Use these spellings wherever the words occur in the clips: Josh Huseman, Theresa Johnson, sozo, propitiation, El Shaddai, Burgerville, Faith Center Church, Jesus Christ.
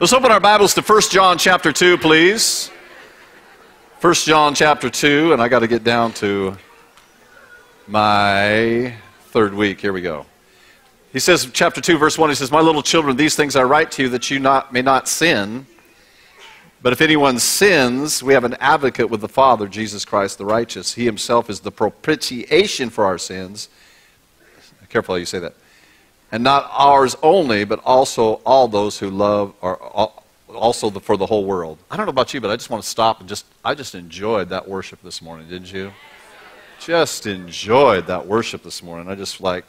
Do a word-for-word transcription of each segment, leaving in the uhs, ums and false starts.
Let's open our Bibles to First John chapter two, please. First John chapter two, and I got to get down to my third week. Here we go. He says, chapter two, verse one, he says, "My little children, these things I write to you that you not, may not sin. But if anyone sins, we have an advocate with the Father, Jesus Christ the righteous. He himself is the propitiation for our sins." Careful how you say that. "And not ours only, but also all those who love, are also the, for the whole world." I don't know about you, but I just want to stop and just, I just enjoyed that worship this morning, didn't you? Just enjoyed that worship this morning. I just like,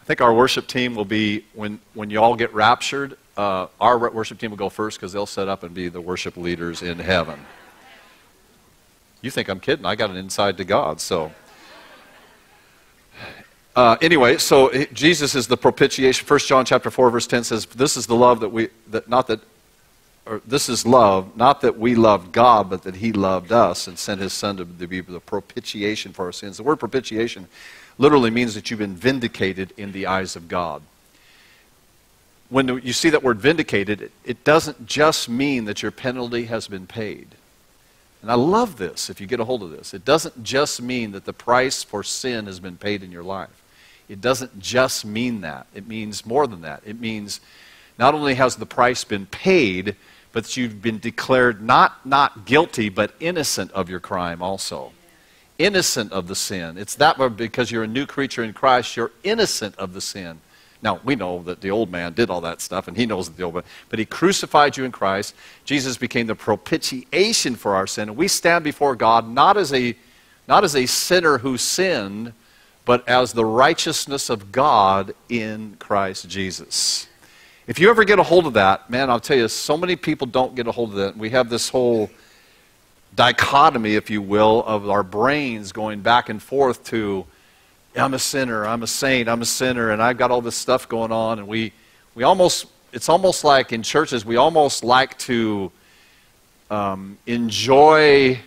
I think our worship team will be, when, when you all get raptured, uh, our worship team will go first because they'll set up and be the worship leaders in heaven. You think I'm kidding. I got an inside to God, so. Uh, anyway, so Jesus is the propitiation. First John chapter four, verse ten says, "This is the love that we, that not that, or this is love, not that we loved God, but that he loved us and sent his son to, to be the propitiation for our sins." The word propitiation literally means that you've been vindicated in the eyes of God. When you see that word vindicated, it, it doesn't just mean that your penalty has been paid. And I love this, if you get a hold of this. It doesn't just mean that the price for sin has been paid in your life. It doesn't just mean that. It means more than that. It means not only has the price been paid, but you've been declared not not guilty, but innocent of your crime also. Innocent of the sin. It's that because you're a new creature in Christ, you're innocent of the sin. Now, we know that the old man did all that stuff, and he knows that the old man, but he crucified you in Christ. Jesus became the propitiation for our sin, and we stand before God not as a, not as a sinner who sinned, but as the righteousness of God in Christ Jesus. If you ever get a hold of that, man, I'll tell you, so many people don't get a hold of that. We have this whole dichotomy, if you will, of our brains going back and forth to, I'm a sinner, I'm a saint, I'm a sinner, and I've got all this stuff going on. And we, we almost, it's almost like in churches, we almost like to um, enjoy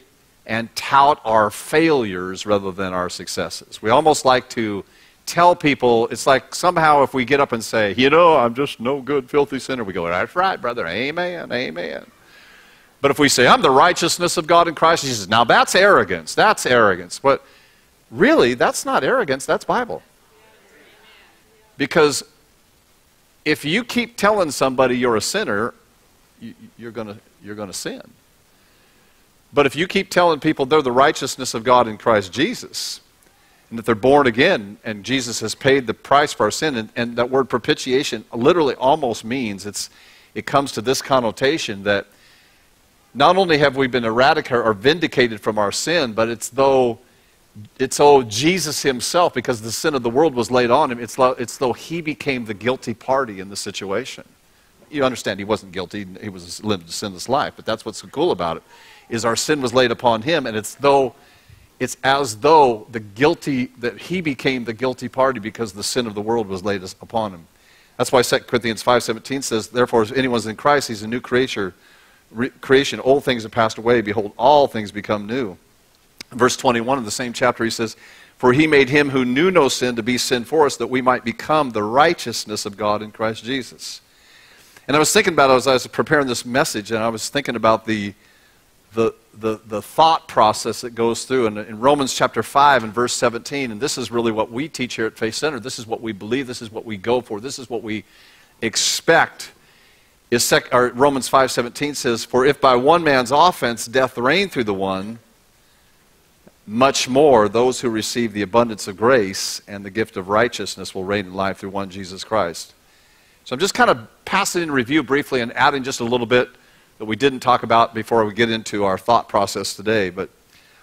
and tout our failures rather than our successes. We almost like to tell people, it's like somehow if we get up and say, you know, I'm just no good, filthy sinner, we go, that's right, brother, amen, amen. But if we say, I'm the righteousness of God in Christ, he says, now that's arrogance, that's arrogance. But really, that's not arrogance, that's Bible. Because if you keep telling somebody you're a sinner, you, you're gonna, you're gonna sin. But if you keep telling people they're the righteousness of God in Christ Jesus, and that they're born again, and Jesus has paid the price for our sin, and, and that word propitiation literally almost means, it's, it comes to this connotation that not only have we been eradicated or vindicated from our sin, but it's though, it's though Jesus himself, because the sin of the world was laid on him, it's, it's though he became the guilty party in the situation. You understand he wasn't guilty, he was lived a sinless life, but that's what's so cool about it, is our sin was laid upon him, and it's though, it's as though the guilty, that he became the guilty party because the sin of the world was laid upon him. That's why Second Corinthians five seventeen says, "Therefore, if anyone's in Christ, he's a new creature, re creation, old things have passed away, behold, all things become new." Verse twenty-one of the same chapter, he says, "For he made him who knew no sin to be sin for us, that we might become the righteousness of God in Christ Jesus." And I was thinking about it as I was preparing this message, and I was thinking about the, the, the, the thought process that goes through. And in Romans chapter five and verse seventeen, and this is really what we teach here at Faith Center, this is what we believe, this is what we go for, this is what we expect. Is sec or Romans five seventeen says, "For if by one man's offense death reigned through the one, much more those who receive the abundance of grace and the gift of righteousness will reign in life through one Jesus Christ." So I'm just kind of passing in review briefly and adding just a little bit that we didn't talk about before we get into our thought process today. But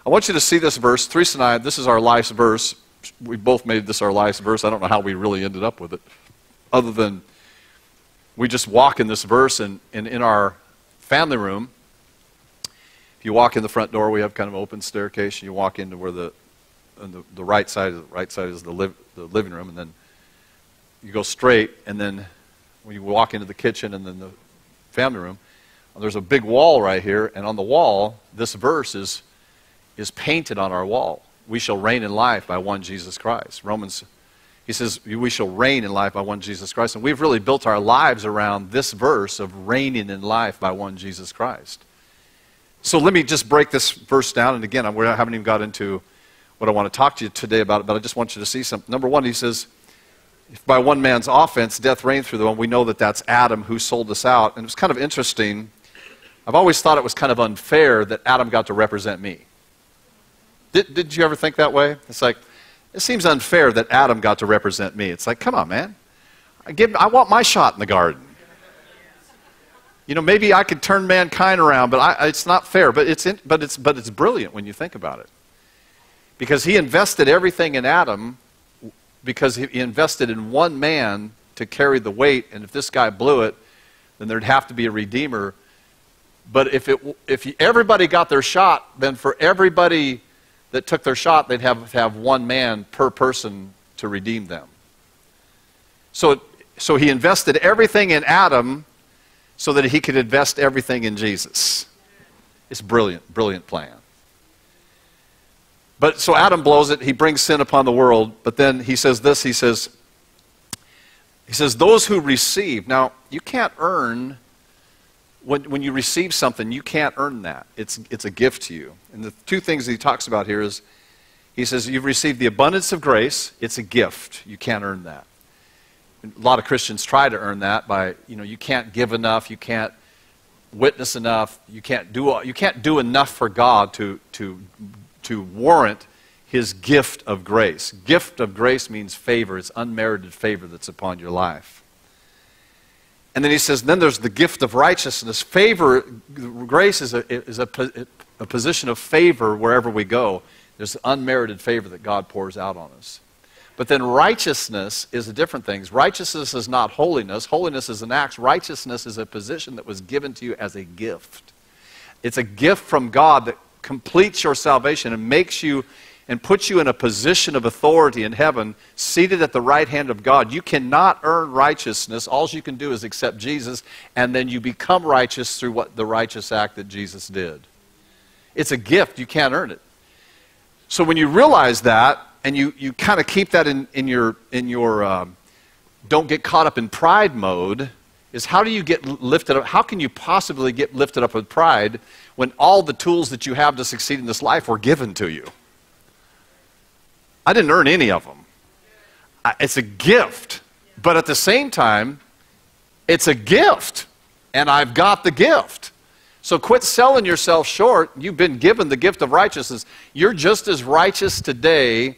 I want you to see this verse. Theresa and I, this is our life's verse. We both made this our life's verse. I don't know how we really ended up with it, other than we just walk in this verse, and, and in our family room, if you walk in the front door, we have kind of an open staircase, and you walk into where the, on the, the right side, the right side is the, liv the living room, and then you go straight, and then when you walk into the kitchen and then the family room, there's a big wall right here, and on the wall, this verse is, is painted on our wall. "We shall reign in life by one Jesus Christ." Romans He says, we shall reign in life by one Jesus Christ. And we've really built our lives around this verse of reigning in life by one Jesus Christ. So let me just break this verse down. And again, I haven't even got into what I want to talk to you today about, but I just want you to see something. Number one, he says, if by one man's offense death reigned through the one, we know that that's Adam who sold us out. And it was kind of interesting. I've always thought it was kind of unfair that Adam got to represent me. Did, did you ever think that way? It's like, it seems unfair that Adam got to represent me. It's like, come on, man. I, give, I want my shot in the garden. You know, maybe I could turn mankind around, but I, it's not fair. But it's, in, but, it's, but it's brilliant when you think about it. Because he invested everything in Adam because he invested in one man to carry the weight. And if this guy blew it, then there'd have to be a redeemer. But if, it, if everybody got their shot, then for everybody that took their shot, they'd have, have one man per person to redeem them. So, so he invested everything in Adam so that he could invest everything in Jesus. It's brilliant, brilliant plan. But so Adam blows it, he brings sin upon the world, but then he says this, he says, he says, those who receive. Now, you can't earn, when, when you receive something, you can't earn that. It's, it's a gift to you. And the two things he talks about here is, he says, you've received the abundance of grace, it's a gift, you can't earn that. And a lot of Christians try to earn that by, you know, you can't give enough, you can't witness enough, you can't do, you can't do enough for God to to. to warrant his gift of grace. Gift of grace means favor. It's unmerited favor that's upon your life. And then he says, then there's the gift of righteousness. Favor, grace is a, is a, a position of favor wherever we go. There's unmerited favor that God pours out on us. But then righteousness is a different thing. Righteousness is not holiness. Holiness is an act. Righteousness is a position that was given to you as a gift. It's a gift from God that completes your salvation and makes you and puts you in a position of authority in heaven, seated at the right hand of God. You cannot earn righteousness. All you can do is accept Jesus, and then you become righteous through what the righteous act that Jesus did. It's a gift. You can't earn it. So when you realize that, and you, you kind of keep that in, in your, in your um, don't get caught up in pride mode, is how do you get lifted up? How can you possibly get lifted up with pride when all the tools that you have to succeed in this life were given to you? I didn't earn any of them. I, it's a gift, but at the same time, it's a gift, and I've got the gift. So quit selling yourself short. You've been given the gift of righteousness. You're just as righteous today.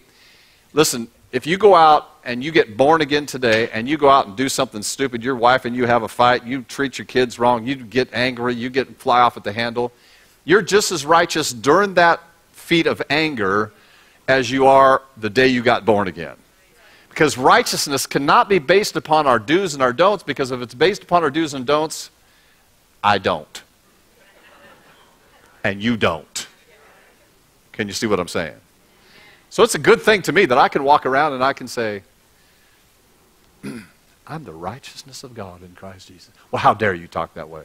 Listen, if you go out and you get born again today and you go out and do something stupid, your wife and you have a fight, you treat your kids wrong, you get angry, you get fly off at the handle, you're just as righteous during that feat of anger as you are the day you got born again. Because righteousness cannot be based upon our do's and our don'ts, because if it's based upon our do's and don'ts, I don't. And you don't. Can you see what I'm saying? So it's a good thing to me that I can walk around and I can say, I'm the righteousness of God in Christ Jesus. Well, how dare you talk that way?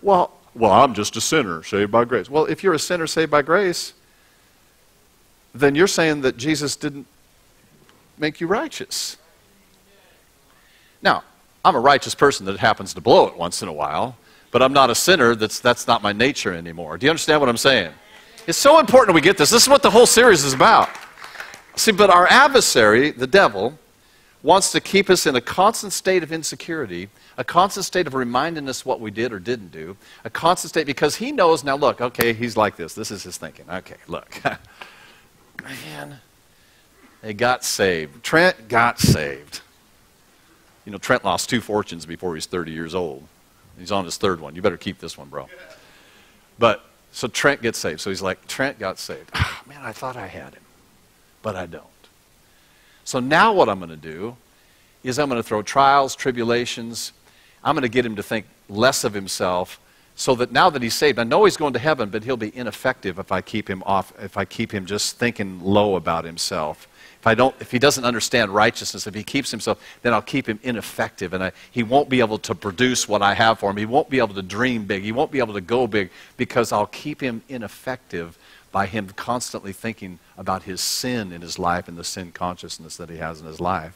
Well, well, I'm just a sinner saved by grace. Well, if you're a sinner saved by grace, then you're saying that Jesus didn't make you righteous. Now, I'm a righteous person that happens to blow it once in a while, but I'm not a sinner. That's, that's not my nature anymore. Do you understand what I'm saying? It's so important that we get this. This is what the whole series is about. See, but our adversary, the devil, wants to keep us in a constant state of insecurity, a constant state of reminding us what we did or didn't do, a constant state, because he knows, now look, okay, he's like this. This is his thinking. Okay, look. Man, they got saved. Trent got saved. You know, Trent lost two fortunes before he was thirty years old. He's on his third one. You better keep this one, bro. But... so Trent gets saved. So he's like, Trent got saved. Oh, man, I thought I had him, but I don't. So now what I'm going to do is I'm going to throw trials, tribulations. I'm going to get him to think less of himself so that now that he's saved, I know he's going to heaven, but he'll be ineffective if I keep him off, if I keep him just thinking low about himself. If, I don't, if he doesn't understand righteousness, if he keeps himself, then I'll keep him ineffective, and I, he won't be able to produce what I have for him. He won't be able to dream big. He won't be able to go big because I'll keep him ineffective by him constantly thinking about his sin in his life and the sin consciousness that he has in his life.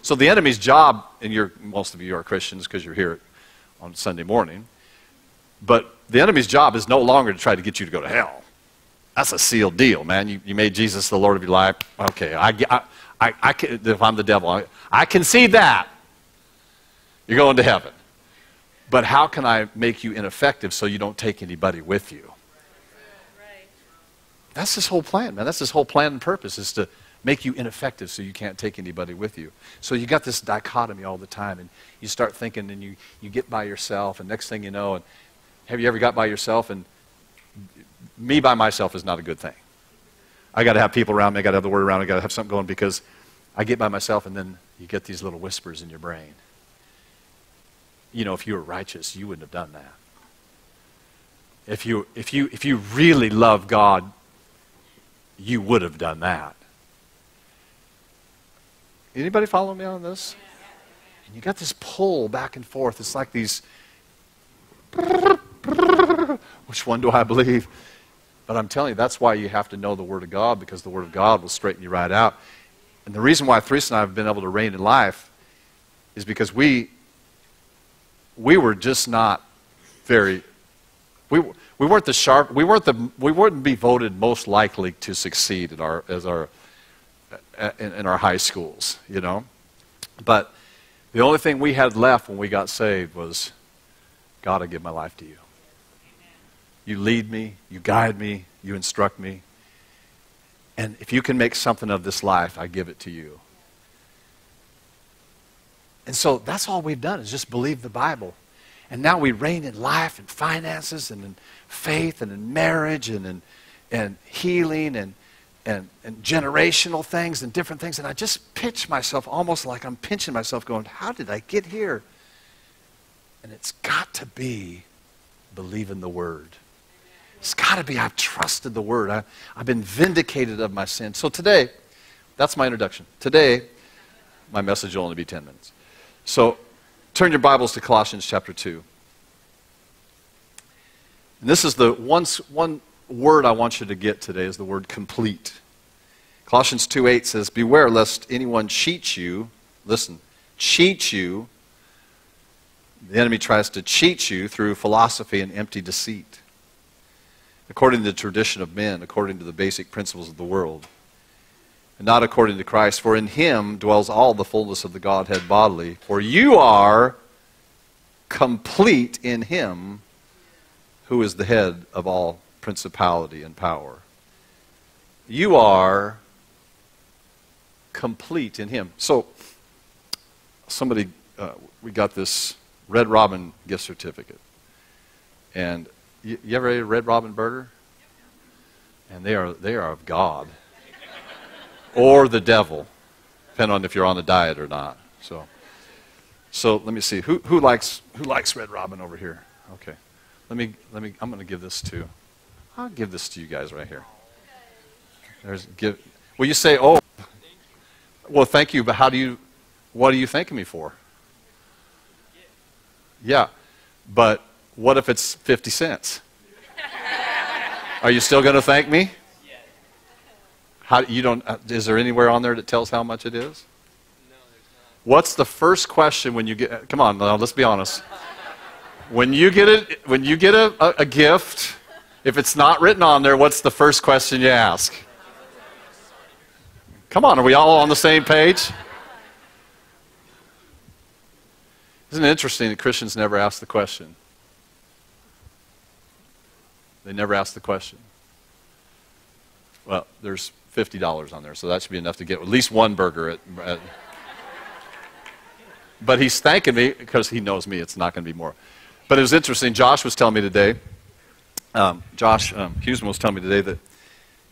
So the enemy's job, and you're, most of you are Christians because you're here on Sunday morning, but the enemy's job is no longer to try to get you to go to hell. That's a sealed deal, man. You, you made Jesus the Lord of your life. Okay, I, I, I, I can, if I'm the devil, I, I can see that. You're going to heaven. But how can I make you ineffective so you don't take anybody with you? That's his whole plan, man. That's his whole plan and purpose, is to make you ineffective so you can't take anybody with you. So you got this dichotomy all the time, and you start thinking, and you, you get by yourself, and next thing you know, and have you ever got by yourself? And me by myself is not a good thing. I got to have people around me. I got to have the word around me. I got to have something going, because I get by myself, and then you get these little whispers in your brain. You know, if you were righteous, you wouldn't have done that. If you, if you, if you really love God, you would have done that. Anybody follow me on this? And you got this pull back and forth. It's like these, which one do I believe? But I'm telling you, that's why you have to know the Word of God, because the Word of God will straighten you right out. And the reason why Theresa and I have been able to reign in life is because we, we were just not very, we were, We weren't the sharp. We weren't the. We wouldn't be voted most likely to succeed in our as our in, in our high schools, you know. But the only thing we had left when we got saved was, God, I give my life to you. Amen. You lead me. You guide me. You instruct me. And if you can make something of this life, I give it to you. And so that's all we've done, is just believe the Bible. And now we reign in life and finances and in faith and in marriage and in and healing and, and, and generational things and different things. And I just pinch myself, almost like I'm pinching myself going, how did I get here? And it's got to be believing the Word. It's got to be I've trusted the Word. I, I've been vindicated of my sin. So today, that's my introduction. Today, my message will only be ten minutes. So turn your Bibles to Colossians chapter two. And this is the one, one word I want you to get today, is the word complete. Colossians two eight says, beware lest anyone cheat you. Listen, cheat you. The enemy tries to cheat you through philosophy and empty deceit, according to the tradition of men, according to the basic principles of the world, and not according to Christ. For in him dwells all the fullness of the Godhead bodily. For you are complete in him who is the head of all principality and power. You are complete in him. So, somebody, uh, we got this Red Robin gift certificate. And you, you ever ate a Red Robin burger? And they are, they are of God. Or the devil, depending on if you're on a diet or not. So, so let me see. Who who likes who likes Red Robin over here? Okay, let me let me. I'm going to give this to. I'll give this to you guys right here. There's give. Well, you say, oh, well, thank you. But how do you? What are you thanking me for? Yeah, but what if it's fifty cents? Are you still going to thank me? How, you don't, is there anywhere on there that tells how much it is? No, there's not. What's the first question when you get, come on, now, let's be honest. When you get, a, when you get a, a, a gift, if it's not written on there, what's the first question you ask? Come on, are we all on the same page? Isn't it interesting that Christians never ask the question? They never ask the question. Well, there's fifty dollars on there, so that should be enough to get at least one burger. At, at. But he's thanking me because he knows me. It's not going to be more. But it was interesting. Josh was telling me today, um, Josh um, Huseman was telling me today that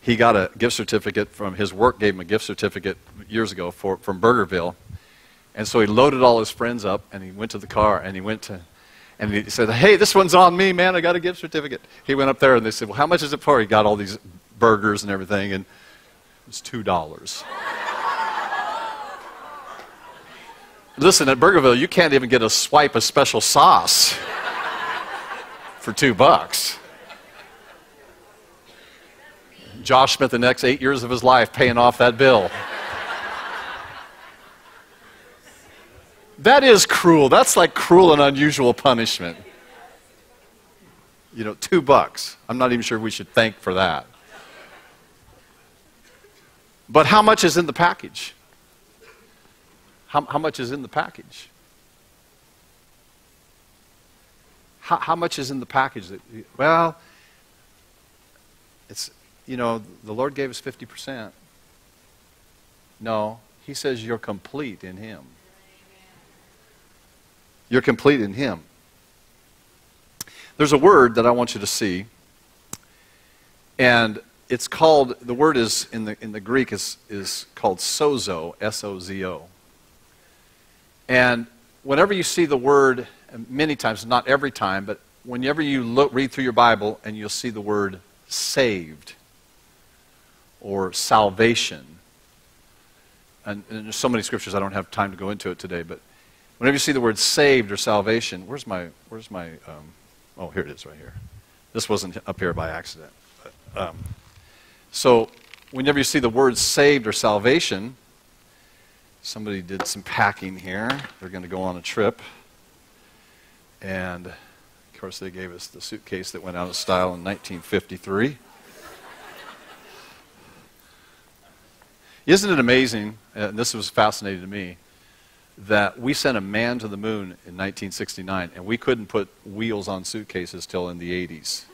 he got a gift certificate from his work, gave him a gift certificate years ago for, from Burgerville. And so he loaded all his friends up, and he went to the car, and he went to, and he said, hey, this one's on me, man. I got a gift certificate. He went up there, and they said, well, how much is it for? He got all these burgers and everything, and it was two dollars. Listen, at Burgerville, you can't even get a swipe of special sauce for two bucks. Josh spent the next eight years of his life paying off that bill. That is cruel. That's like cruel and unusual punishment. You know, two bucks. I'm not even sure we should thank for that. But how much is in the package? How, how much is in the package? How, how much is in the package? That, well, it's, you know, the Lord gave us fifty percent. No, he says you're complete in him. You're complete in him. There's a word that I want you to see, and it's called, the word is, in the, in the Greek, is, is called sozo, S O Z O. And whenever you see the word, many times, not every time, but whenever you look, read through your Bible, and you'll see the word saved, or salvation. And, and there's so many scriptures, I don't have time to go into it today, but whenever you see the word saved or salvation, where's my, where's my, um, oh, here it is right here. This wasn't up here by accident. But, um, so whenever you see the word saved or salvation, somebody did some packing here. They're going to go on a trip. And, of course, they gave us the suitcase that went out of style in nineteen fifty-three. Isn't it amazing, and this was fascinating to me, that we sent a man to the moon in nineteen sixty-nine, and we couldn't put wheels on suitcases till in the eighties.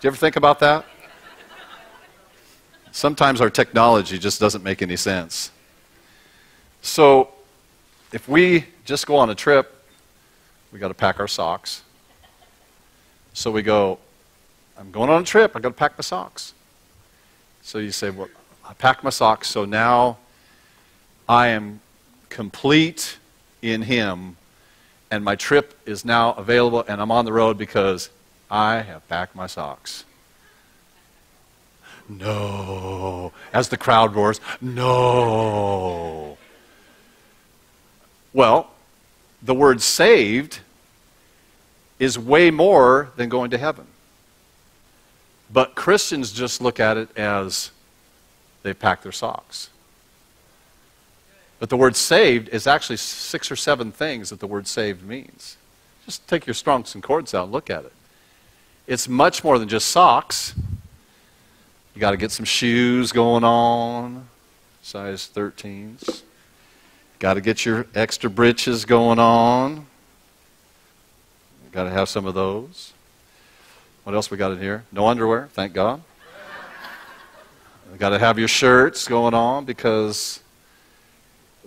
Do you ever think about that? Sometimes our technology just doesn't make any sense. So if we just go on a trip, we got to pack our socks. So we go, I'm going on a trip, I got to pack my socks. So you say, well, I packed my socks, so now I am complete in him, and my trip is now available, and I'm on the road because I have packed my socks. No, as the crowd roars, no. Well, the word saved is way more than going to heaven. But Christians just look at it as they pack their socks. But the word saved is actually six or seven things that the word saved means. Just take your Strong's and Concord's out and look at it. It's much more than just socks. You got to get some shoes going on, size thirteens. Got to get your extra britches going on. Got to have some of those. What else we got in here? No underwear, thank God. Got to have your shirts going on because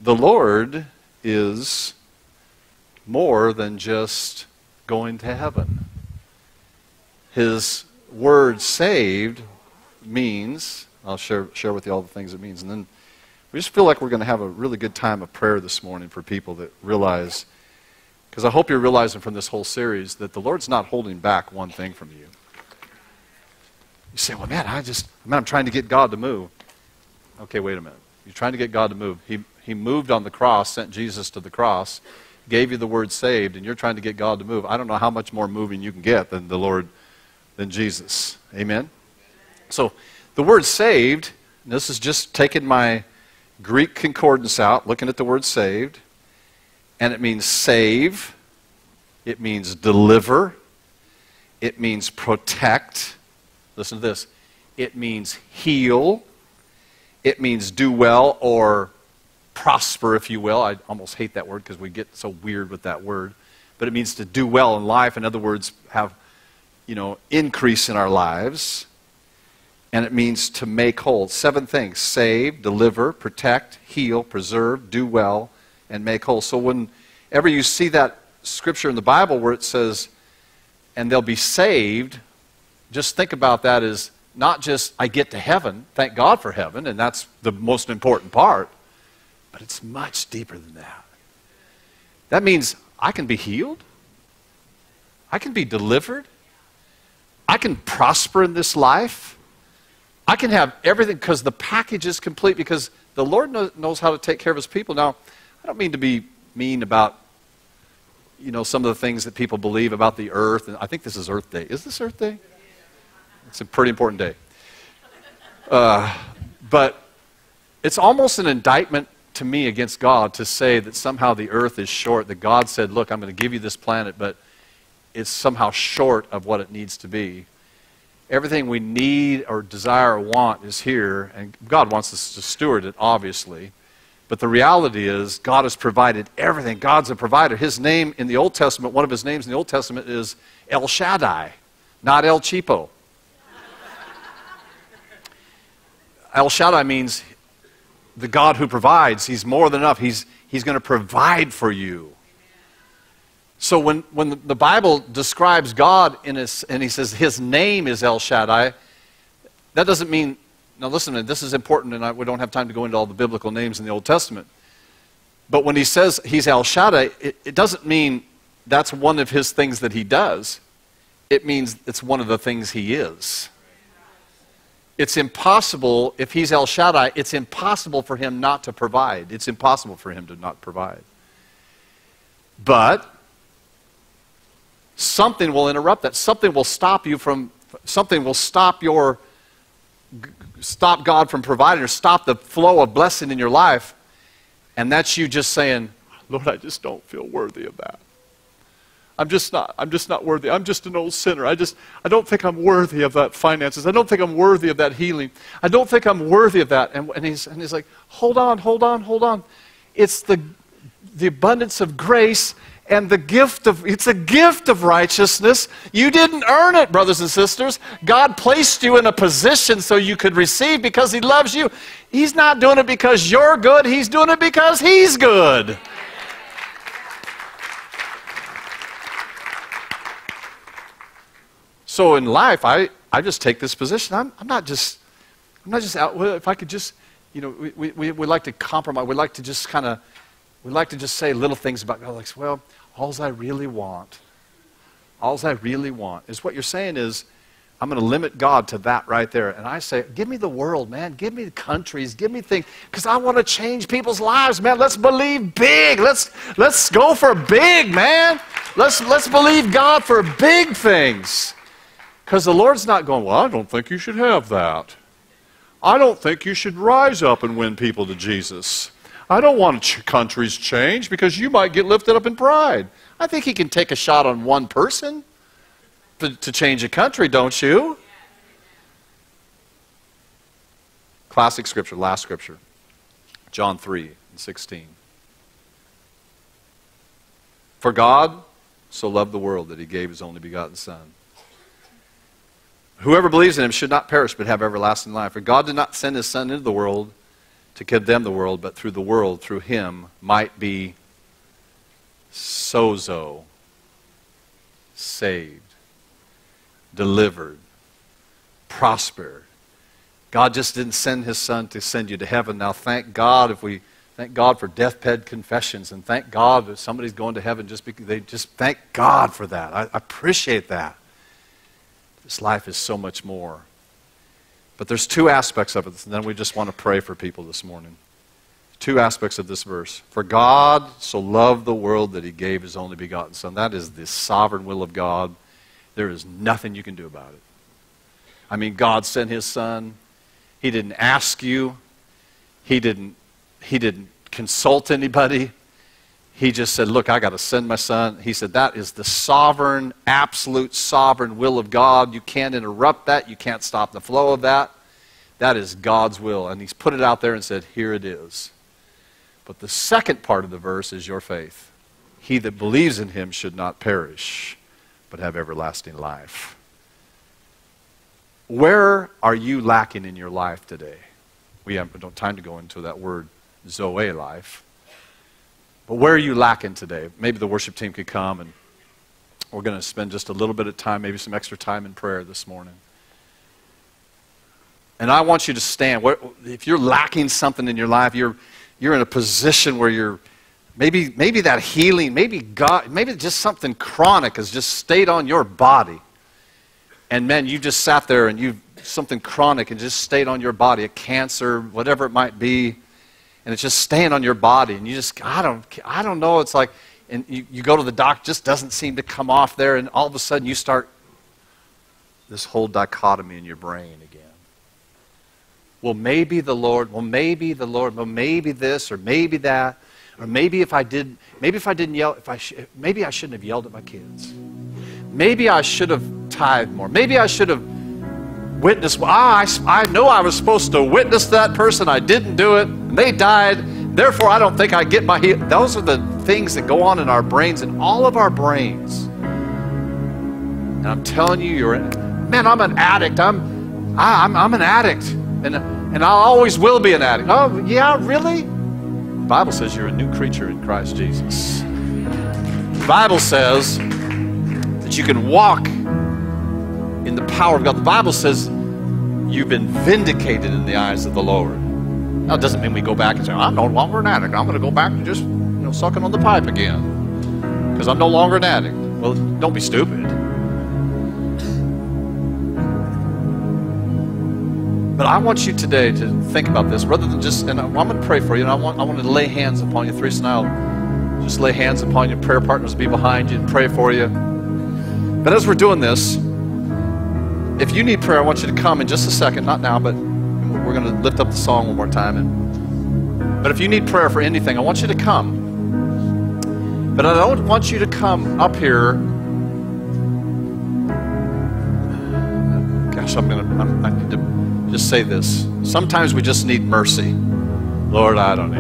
the Lord is more than just going to heaven. His word saved means, I'll share, share with you all the things it means. And then we just feel like we're going to have a really good time of prayer this morning for people that realize, because I hope you're realizing from this whole series that the Lord's not holding back one thing from you. You say, well, man, I just, man, I'm trying to get God to move. Okay, wait a minute. You're trying to get God to move. He, he moved on the cross, sent Jesus to the cross, gave you the word saved, and you're trying to get God to move. I don't know how much more moving you can get than the Lord, than Jesus. Amen? So the word saved, and this is just taking my Greek concordance out, looking at the word saved, and it means save, it means deliver, it means protect. Listen to this. It means heal. It means do well or prosper, if you will. I almost hate that word because we get so weird with that word. But it means to do well in life. In other words, have, you know, increase in our lives. And it means to make whole. Seven things. Save, deliver, protect, heal, preserve, do well, and make whole. So whenever you see that scripture in the Bible where it says, and they'll be saved, just think about that as, not just I get to heaven, thank God for heaven, and that's the most important part, but it's much deeper than that. That means I can be healed. I can be delivered. I can prosper in this life. I can have everything because the package is complete, because the Lord knows how to take care of his people. Now, I don't mean to be mean about, you know, some of the things that people believe about the earth. And I think this is Earth Day. Is this Earth Day? It's a pretty important day. Uh, but it's almost an indictment to me against God to say that somehow the earth is short, that God said, look, I'm going to give you this planet, but it's somehow short of what it needs to be. Everything we need or desire or want is here, and God wants us to steward it, obviously. But the reality is God has provided everything. God's a provider. His name in the Old Testament, one of his names in the Old Testament is El Shaddai, not El Cheapo. El Shaddai means the God who provides. He's more than enough. He's, he's going to provide for you. So when, when the, the Bible describes God in his, and he says his name is El Shaddai, that doesn't mean... Now listen, this is important, and I, we don't have time to go into all the biblical names in the Old Testament. But when he says he's El Shaddai, it, it doesn't mean that's one of his things that he does. It means it's one of the things he is. It's impossible, if he's El Shaddai, it's impossible for him not to provide. It's impossible for him to not provide. But something will interrupt that. Something will stop you from, something will stop your... stop God from providing, or stop the flow of blessing in your life, and that's you just saying, Lord, I just don't feel worthy of that. I'm just not, I'm just not worthy. I'm just an old sinner. I just, I don't think I'm worthy of that finances. I don't think I'm worthy of that healing. I don't think I'm worthy of that. And, and, he's, and he's like, hold on, hold on, hold on. It's the, the abundance of grace and the gift of, it's a gift of righteousness. You didn't earn it, brothers and sisters. God placed you in a position so you could receive because he loves you. He's not doing it because you're good. He's doing it because he's good. So in life, I, I just take this position. I'm, I'm not just, I'm not just out, well, if I could just, you know, we, we, we, we like to compromise. We like to just kind of, we like to just say little things about God, like, well, alls I really want, alls I really want, is what you're saying is, I'm going to limit God to that right there. And I say, give me the world, man. Give me the countries. Give me things, because I want to change people's lives, man. Let's believe big. Let's, let's go for big, man. Let's, let's believe God for big things. Because the Lord's not going, well, I don't think you should have that. I don't think you should rise up and win people to Jesus. I don't want ch- countries change because you might get lifted up in pride. I think he can take a shot on one person to, to change a country, don't you? Classic scripture, last scripture. John three and sixteen. For God so loved the world that he gave his only begotten son. Whoever believes in him should not perish but have everlasting life. For God did not send his son into the world to condemn the world, but through the world, through him, might be sozo, saved, delivered, prospered. God just didn't send his son to send you to heaven. Now thank God if we, thank God for deathbed confessions, and thank God if somebody's going to heaven just because they just, thank God for that. I appreciate that. This life is so much more. But there's two aspects of it, and then we just want to pray for people this morning. Two aspects of this verse. For God so loved the world that he gave his only begotten son. That is the sovereign will of God. There is nothing you can do about it. I mean, God sent his son. He didn't ask you. He didn't, he didn't consult anybody. He just said, look, I got to send my son. He said, that is the sovereign, absolute sovereign will of God. You can't interrupt that. You can't stop the flow of that. That is God's will. And he's put it out there and said, here it is. But the second part of the verse is your faith. He that believes in him should not perish, but have everlasting life. Where are you lacking in your life today? We have no time to go into that word, Zoe life. But where are you lacking today? Maybe the worship team could come, and we're going to spend just a little bit of time, maybe some extra time in prayer this morning. And I want you to stand. If you're lacking something in your life, you're, you're in a position where you're, maybe, maybe that healing, maybe God, maybe just something chronic has just stayed on your body. And man, you just sat there and you've, something chronic and just stayed on your body, a cancer, whatever it might be. And it's just staying on your body, and you just, I don't, I don't know, it's like, and you, you go to the doctor, just doesn't seem to come off there, and all of a sudden you start this whole dichotomy in your brain again. well, maybe the Lord, well, maybe the Lord, well, maybe this or maybe that, or maybe if I did, maybe if I didn't yell, if I sh maybe I shouldn't have yelled at my kids. Maybe I should have tithed more. Maybe I should have witnessed. Ah, I, I know I was supposed to witness that person. I didn't do it. And they died. Therefore, I don't think I get my healing. Those are the things that go on in our brains, in all of our brains. And I'm telling you, you're man. I'm an addict. I'm, I, I'm, I'm an addict, and and I always will be an addict. Oh yeah, really? The Bible says you're a new creature in Christ Jesus. The Bible says that you can walk in the power of God. The Bible says you've been vindicated in the eyes of the Lord. Now, it doesn't mean we go back and say, I'm no longer an addict. I'm going to go back and just, you know, sucking on the pipe again because I'm no longer an addict. Well, don't be stupid. But I want you today to think about this rather than just, and I'm going to pray for you, and I want, I want to lay hands upon you. Theresa and I will just lay hands upon you. Prayer partners will be behind you and pray for you. But as we're doing this, if you need prayer, I want you to come in just a second, not now, but we're going to lift up the song one more time. And, but if you need prayer for anything, I want you to come. But I don't want you to come up here. Gosh, I'm going to, I'm, I need to. Just say this. Sometimes we just need mercy. Lord, I don't need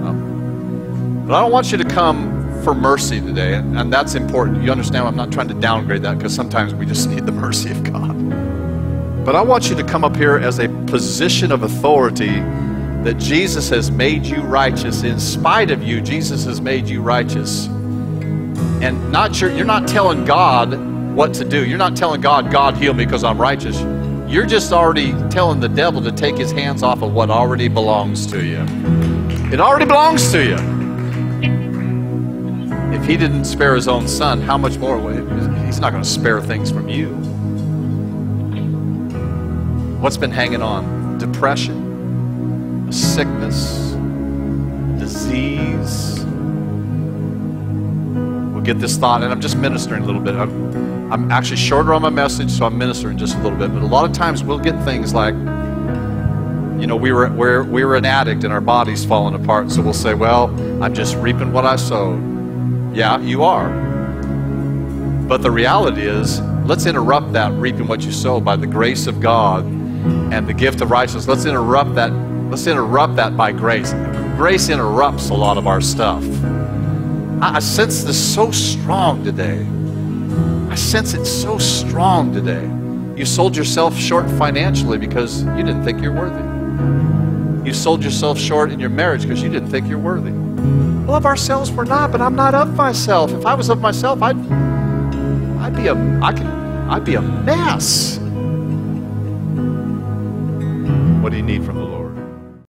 no. But I don't want you to come for mercy today, and, and that's important. You understand? I'm not trying to downgrade that, because sometimes we just need the mercy of God. But I want you to come up here as a position of authority that Jesus has made you righteous. In spite of you, Jesus has made you righteous. And not your, you're not telling God what to do. You're not telling God, God, heal me because I'm righteous. You're just already telling the devil to take his hands off of what already belongs to you. It already belongs to you. If he didn't spare his own son, how much more? He's not going to spare things from you. What's been hanging on? Depression, a sickness, a disease. We'll get this thought, and I'm just ministering a little bit. I'm, I'm actually shorter on my message, so I'm ministering just a little bit. But a lot of times we'll get things like, you know, we were, we're, we were an addict and our body's falling apart. So we'll say, well, I'm just reaping what I sowed. Yeah, you are. But the reality is, let's interrupt that reaping what you sowed by the grace of God and the gift of righteousness. Let's interrupt that. Let's interrupt that by grace. Grace interrupts a lot of our stuff. I, I sense this so strong today. I sense it's so strong today. You sold yourself short financially because you didn't think you're worthy. You sold yourself short in your marriage because you didn't think you're worthy. Well, of ourselves we're not, but I'm not of myself. If I was of myself, I'd, I'd be a, I could, I'd be a mess. What do you need from the Lord?